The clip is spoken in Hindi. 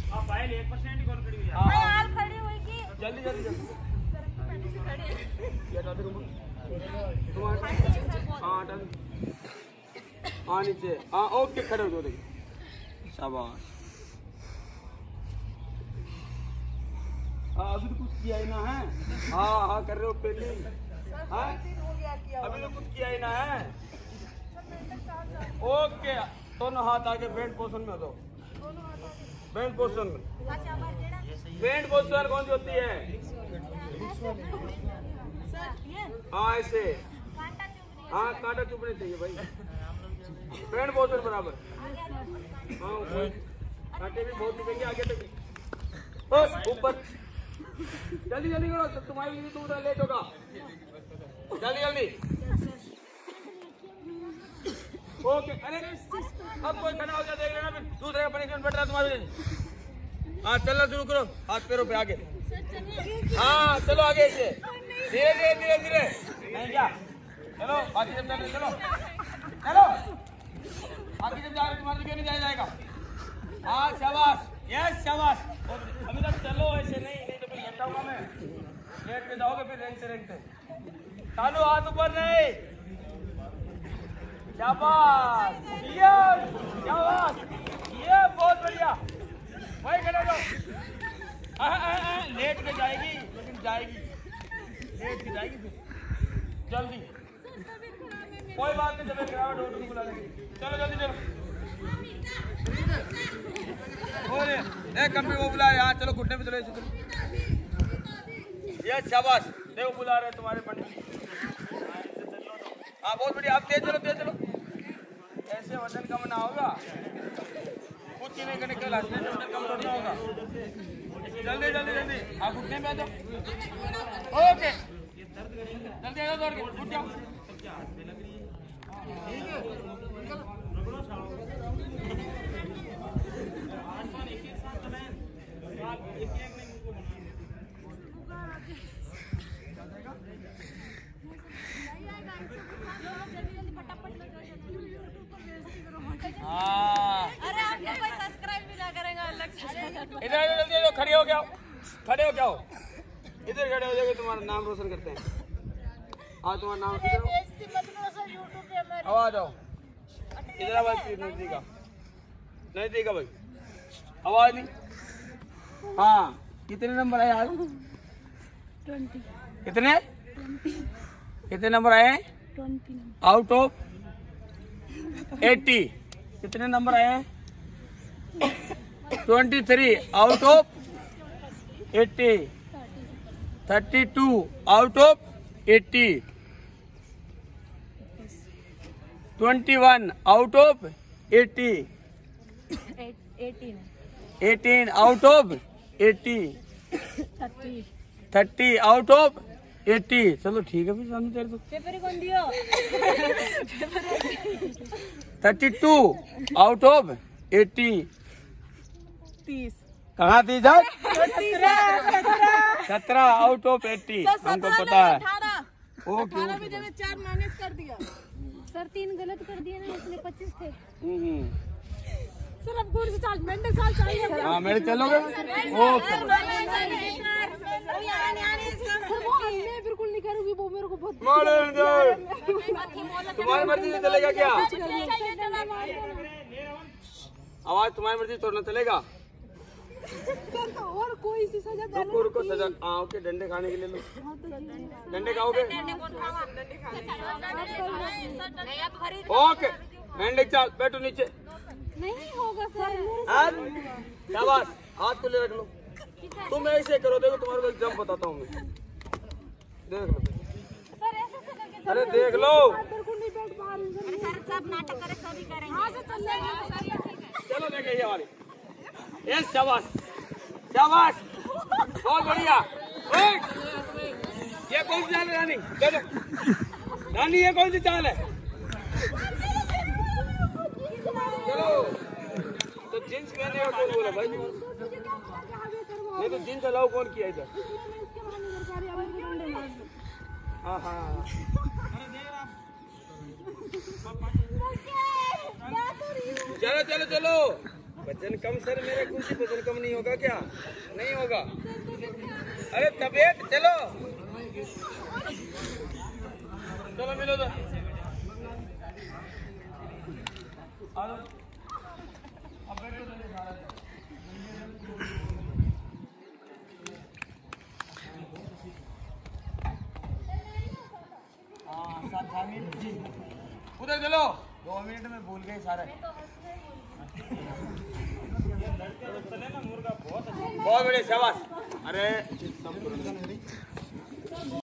जल्दी जल्दी जल्दी नीचे ओके खड़े हो जाओ। शाबाश। अभी तो कुछ किया ही ना है। हाँ हाँ कर रहे हो पेलिंग। अभी तो कुछ किया ही ना है। ओके दोनों हाथ आगे बेंट पोजिशन में हो। बेंट पोजिशन में। बेंट पोजिशन कौन सी होती है? हाँ ऐसे। हाँ कांटा चुभने चाहिए भाई। बेंट पोजिशन बराबर। हाँ कांटे भी बहुत निकलेंगे आगे तक। ऊपर जल्दी जल्दी करो तो तुम्हारी भी तुम लेट होगा। जल्दी जल्दी ओके। अरे अब कोई खड़ा हो जाए देख लेना, फिर दूसरे का पनिशमेंट बैठ रहा तुम्हारे। हाँ चलना शुरू करो हाथ पैरों पे आगे। हाँ चलो आगे से धीरे धीरे धीरे धीरे। नहीं क्या चलो बाकी जब चल रहे चलो चलो बाकी जब जा रहे तुम्हारे क्यों नहीं जाया जाएगा। हाँ शाबाश यस शाबाश। अभी तक चलो ऐसे नहीं नहीं तो फिर लेटता हूँ मैं। लेट में जाओगे फिर रेंगते रेंगते। चालू हाथ ऊपर नहीं। शाबाश शाबाश ये बहुत बढ़िया। वही खड़े रहो। लेट के जाएगी लेकिन जाएगी। लेट के जाएगी फिर जल्दी। कोई बात नहीं जब गिरावट हो तो बुला लेंगे। चलो जल्दी चलो। कम भी वो बुला रहे। हाँ चलो घुटने में चलो ऐसे चलो। यस शाबाश देखो बुला रहे तुम्हारे पंडित। हाँ बहुत बढ़िया। आप तेज चलो तेज चलो। ऐसे वजन कम ना होगा कुछ ही नहीं करने के लास्ट में वजन कम करना होगा। जल्दी जल्दी जल्दी आप घुटने में आ जाओ। ओके जल्दी आ जाओ दौड़ के घुट जाओ। अरे आप लोग कोई सब्सक्राइब भी ना करेंगे अलग से। इधर जल्दी लोग खड़े हो क्या हो खड़े हो क्या हो। इधर खड़े हो जाओगे तुम्हारा नाम रोशन करते हैं। हाँ तुम्हारा नाम रोशन। आवाज आओ इधर भाई नजदीक आओ नजदीक भाई। आवाज नहीं। हाँ कितने नंबर आए आज? 20। कितने 20 नंबर आए? 20 आउट ऑफ 80। कितने नंबर आए हैं? 23 out of 80। 32 out of 80। 21 out of 80। 18 out of 80। 30 out of 80। चलो ठीक है फिर सामने तेरे तो पेपर कौन दियो? 32 आउट ऑफ 80। 30 कहाँ 30 है? 17 आउट ऑफ 80 हमको पता है। 18 में जब 4 माइनस कर दिया सर 3 गलत कर दिए ना इसलिए 25 थे। सर अब दूर से चाल मेंढे साल चाहिए। हाँ मेरे चलोगे मैं बिल्कुल नहीं करूँगी वो मेरे को बहुत तुम्हारी मर्जी से चलेगा क्या? आवाज तुम्हारी मर्जी छोड़ना चलेगा तो और कोई सी सजा रुको रुको सजा। हाँ ओके डंडे खाने के लिए लो। डंडे खाओगे? ओके हैंड एक चाल बैठो नीचे। नहीं होगा सर। शाबाश हाथ को ले रख लो। तुम ऐसे करो देखो तुम्हारे को जंप बताता हूँ मैं। देख लो सर ऐसे से करके। अरे देख लो बिल्कुल नहीं बैठ पा रहे सर। सर सब नाटक करे सभी करेंगे। हां सर चल लेंगे चलो लेके ये वाली। यस शाबाश शाबाश बहुत बढ़िया। ये कौन सी चाल है रानी? चलो रानी ये कौन सी चाल है? चलो तो जींस पहने हो कौन बोला भाई? नहीं तो जींस अलाउ कौन किया इधर? हाँ हाँ चलो चलो चलो वजन कम सर मेरा कुछ वजन कम नहीं होगा क्या? नहीं होगा। अरे तबीयत चलो चलो मिलो तो उधर चलो। 2 मिनट में भूल गए सारे। बहुत बढ़िया शाबाश। अरे